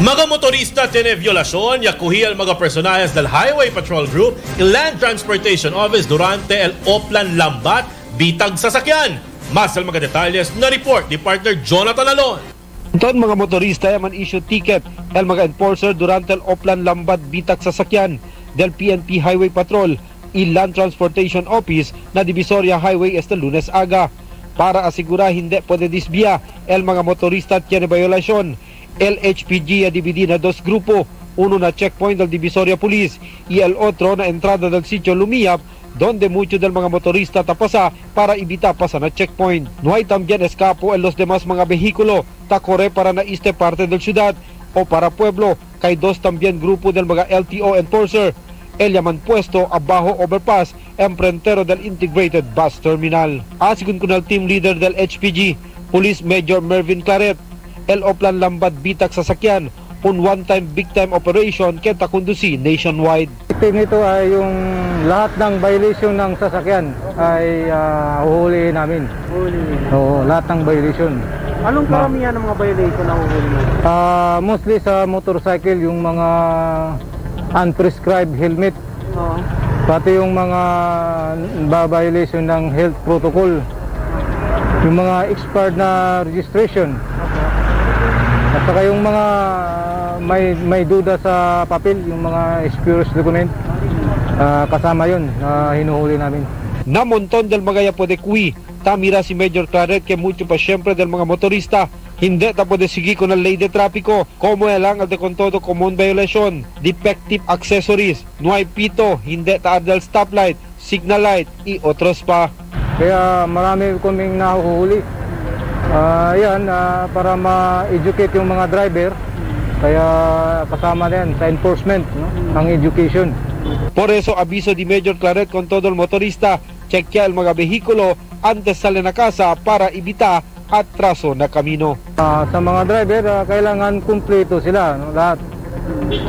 Mga motorista tiene violasyon ya cogía mga personajes del Highway Patrol Group y Land Transportation Office durante el Oplan Lambat bitag sasakyan. Mas sa mga detalles na report ni partner Jonathan Alon. Doon mga motorista ay man issue ticket dahil mga enforcer durante ang Oplan Lambat bitag sasakyan del PNP Highway Patrol y Land Transportation Office na Divisoria Highway este Lunes aga. Para asigura hindi pwede disbiya el mga motorista at yan violasyon, LHPG ay dividida na dos grupo, uno na checkpoint del Divisoria Police y el otro na entrada del sitio Lumiyap donde mucho del mga motorista tapasa para ibita pasan a checkpoint. No hay también escapo en los demás mga vehículo, takore para na este parte del ciudad o para pueblo, kay dos también grupo del mga LTO enforcer. El yaman puesto abajo overpass, emprentero del Integrated Bus Terminal. Asigun kunal team leader del HPG, Police Major Mervyn Claret, el Oplan Lambat bitag sasakyan, on one-time big-time operation kaya takundusi nationwide. Ito ay yung lahat ng violation ng sasakyan ay huhulihin namin. Oo, lahat ng violation. Anong karamihan ng mga violation na huhulihin? Mostly sa motorcycle, yung mga unprescribed helmet. Pati yung mga violation ng health protocol. Yung mga expired na registration. At saka yung mga may duda sa papel, yung mga spurious document, kasama yun, hinuhuli namin. Namonton del mga yapodekwi, tamira si Major Claret que mucho pa siyempre del mga motorista. Hindi tapo de sigi con el ley de tráfico, como el ang al de con todo común violation, defective accessories, no hay pito, hindi taad del stoplight, signal light, y otros pa. Kaya marami kaming nahuhuli. Para ma-educate yung mga driver, kaya kasama na yan sa enforcement, no? Ang education. Por eso, aviso di Major Claret con todo el motorista, chequea el mga vehículo antes sale na casa para ibita atraso na kamino. Sa mga driver, kailangan kumpleto sila, no? Lahat.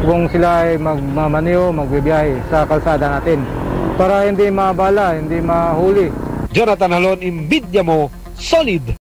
Kung sila ay magmamaneo, magbibiyahe sa kalsada natin para hindi mabala, hindi mahuli. Jonathan Alon, Imbidya Mo, Solid.